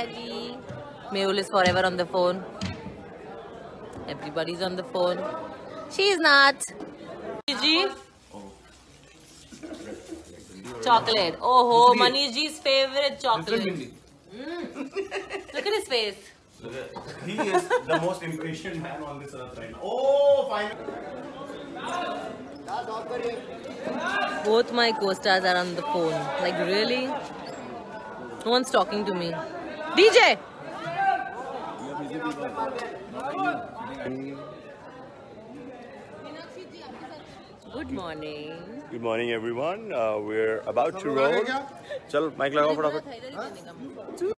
Daddy. Mehul is forever on the phone. Everybody's on the phone. She's not. Gigi. Chocolate. Oh ho, Manishji's favorite chocolate. Look at his face. He is the most impatient man on this earth right now. Oh, finally. Both my co-stars are on the phone. Like, really? No one's talking to me. DJ! Good morning. Good morning, everyone. We're about to roll. Chal, mic lagao,